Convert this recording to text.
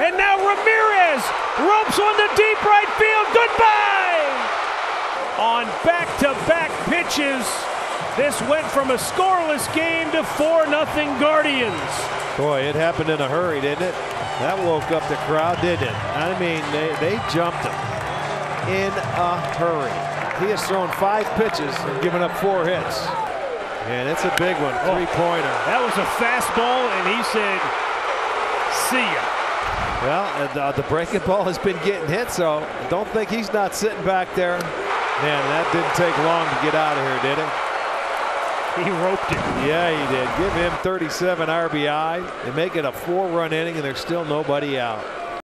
And now Ramírez ropes on the deep right field. Goodbye! On back-to-back pitches, this went from a scoreless game to 4-0 Guardians. Boy, it happened in a hurry, didn't it? That woke up the crowd, didn't it? I mean, they jumped him in a hurry. He has thrown 5 pitches and given up 4 hits. And it's a big one, 3-pointer. That was a fastball, and he said, see ya. Well, the breaking ball has been getting hit, so don't think he's not sitting back there. Man, that didn't take long to get out of here, did it? He roped it. Yeah, he did. Give him 37 RBI. They make it a 4-run inning, and there's still nobody out.